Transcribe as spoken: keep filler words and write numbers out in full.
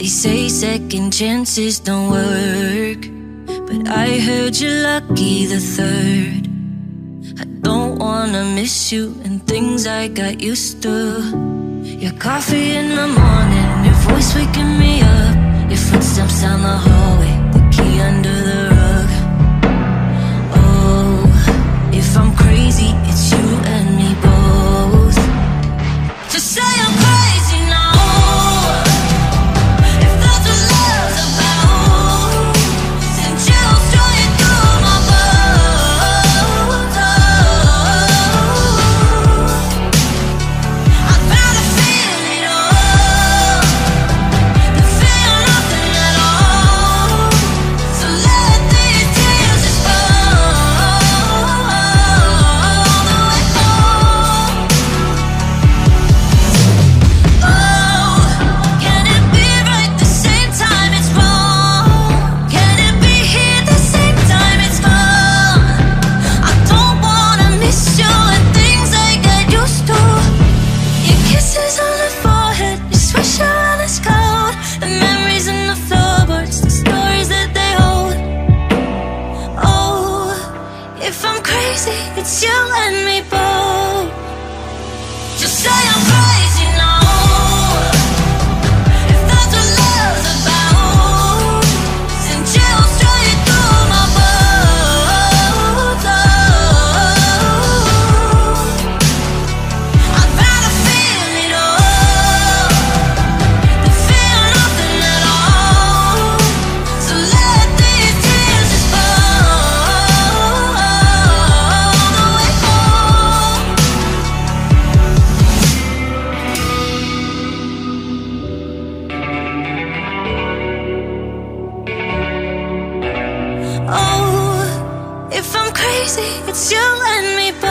They say second chances don't work, but I heard you're lucky the third. I don't wanna miss you and things I got used to. Your coffee in the morning, your voice waking me up, your footsteps down the hallway, the key under the rug. Oh, if I'm crazy, it's you and me both. To say I'm crazy now. It's you and me both. Just say I'm crazy now. It's you and me both.